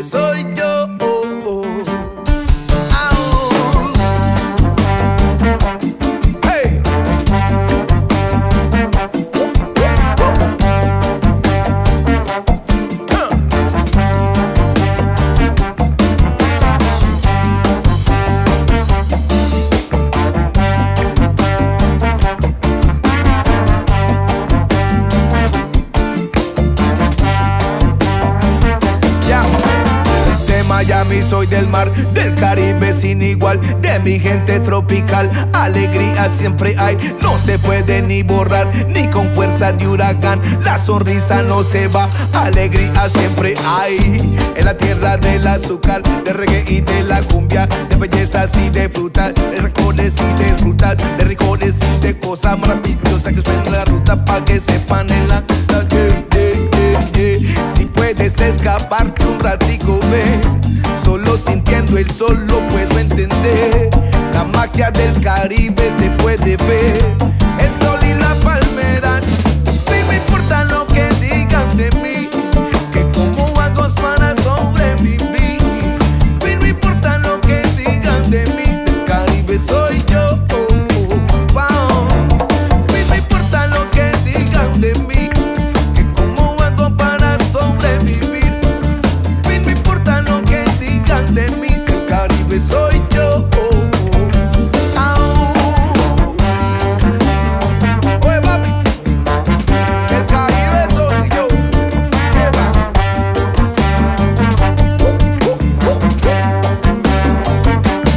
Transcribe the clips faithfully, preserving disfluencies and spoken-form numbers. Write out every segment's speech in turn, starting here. que soy yo. Miami, soy del mar, del Caribe sin igual, de mi gente tropical. Alegría siempre hay, no se puede ni borrar, ni con fuerza de huracán. La sonrisa no se va, alegría siempre hay. En la tierra del azúcar, de reggae y de la cumbia, de bellezas y de frutas, de rincones y de frutas, de rincones y de cosas maravillosas que suenan la ruta pa' que sepan en la ruta. Yeah, yeah, yeah, yeah. Si puedes escaparte un ratico, ve. Solo sintiendo el sol lo puedo entender. La magia del Caribe te puede ver. El sol y la palmera. No me importa lo que digan de mí, que como hago para sobrevivir. No me importa lo que digan de mí, el Caribe soy yo. No me importa lo que digan de mí, que como hago para sobrevivir. De mí, el Caribe soy yo. Oye, papi, el Caribe soy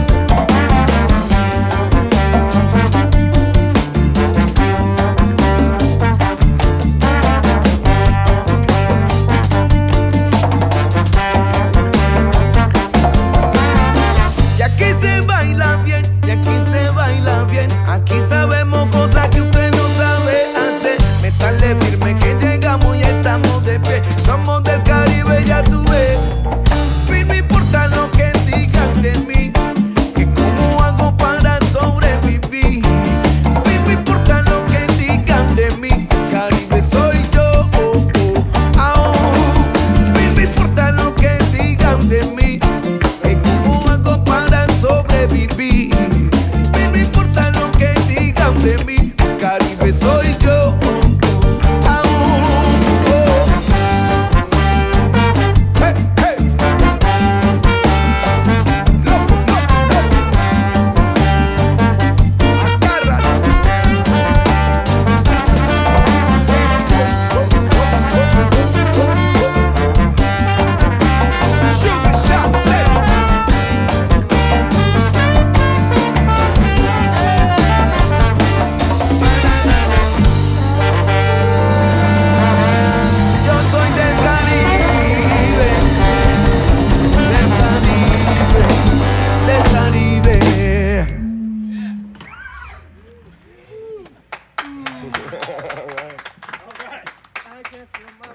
yo. Aquí sabemos cosas que usted no sabe hacer. Metarle firme que llegamos y estamos de pie. Somos del Caribe, ya tú ves. No importa lo que digan de mí, que cómo hago para sobrevivir. No importa lo que digan de mí, Caribe soy yo. Oh, oh, oh. No importa lo que digan de mí, que cómo hago para sobrevivir. De mí, Caribe soy yo.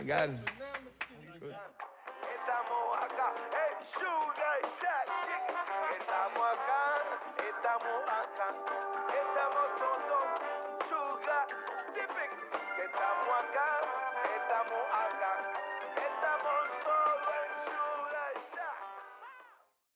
Got him. Good. Estamos acá, hey, Sugar Shack. Estamos acá, estamos acá, estamos todos.